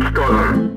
It's done.